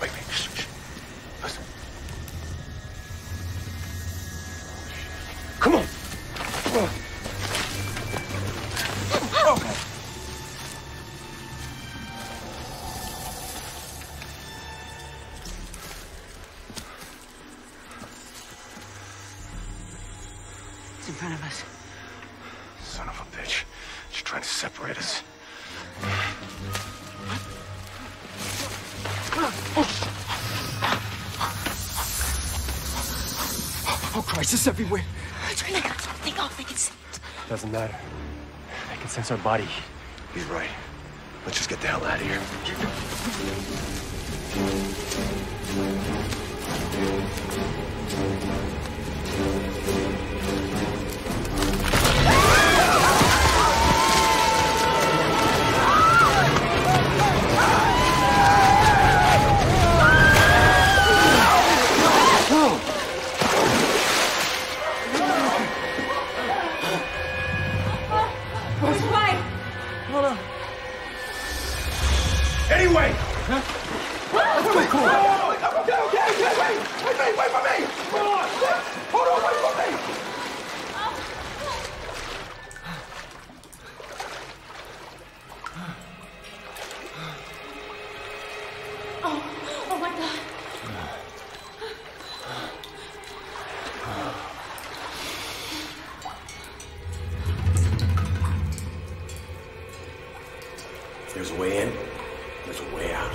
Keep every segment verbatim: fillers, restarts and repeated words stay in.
Wait, wait, shh, shh. Listen. Come on. Oh. Oh. It's in front of us. Son of a bitch. She's trying to separate us. Oh, Christ, it's everywhere. They're trying to cut something off. They can sense it. Doesn't matter. They can sense our body. He's right. Let's just get the hell out of here. There's a way in, there's a way out.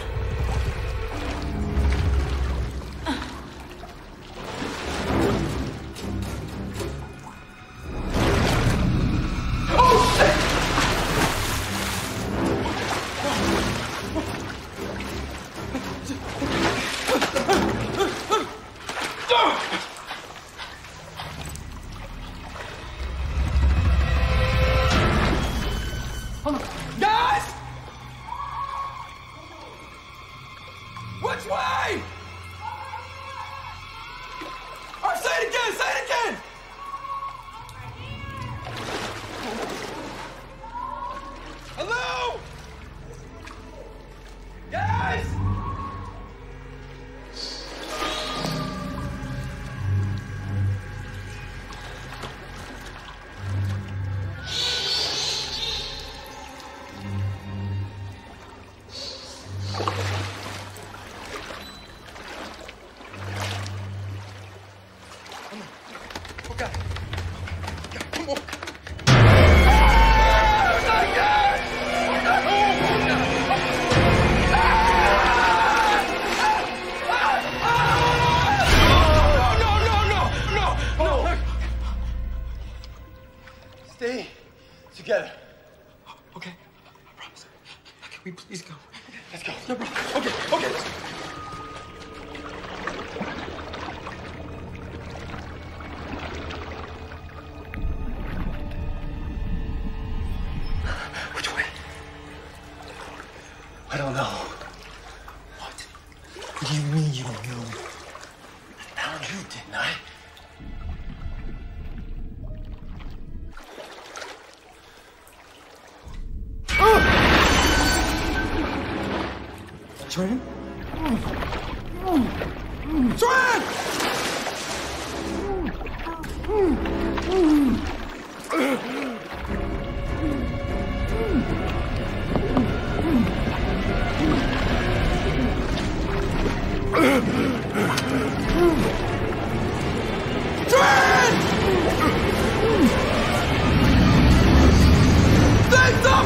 Tran? Tran! Tran! Stand up!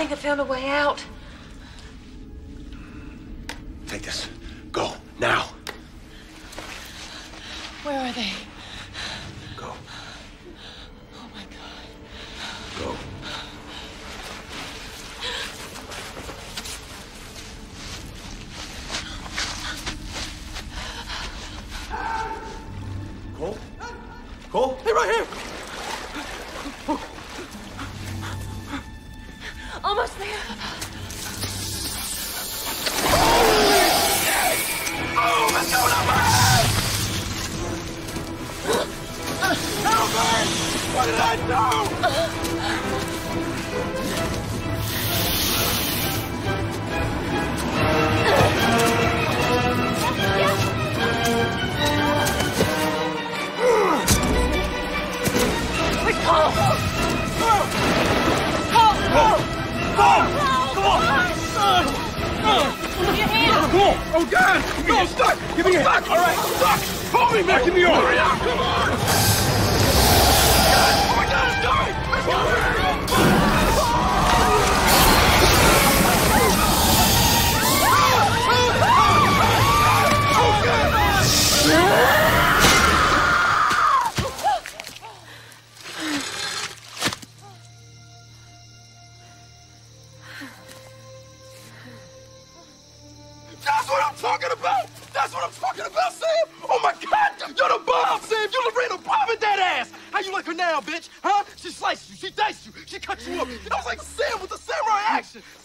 I found a way out. take this. Go, now. Where are they? Go. Oh, my God. Go. Cole? Cole? Hey, right here! Almost there. Holy shit! Oh, let's go to burn! Help me! What did I do? Quick, Cole! Cole! Cole! Go! Come on! Give me your hand! Come on! Oh, God! No, I'm stuck! Give me your hand! All right, I'm stuck! Hold me back in the arm! Hurry up! Come on! God! What we got is dying! Let's go! Oh, God! That's what I'm talking about! That's what I'm talking about, Sam! Oh, my God! You're the bomb, Sam! You're the real bomb in that ass! How you like her now, bitch? Huh? She sliced you, she diced you, she cut you up. I was like Sam with the samurai action!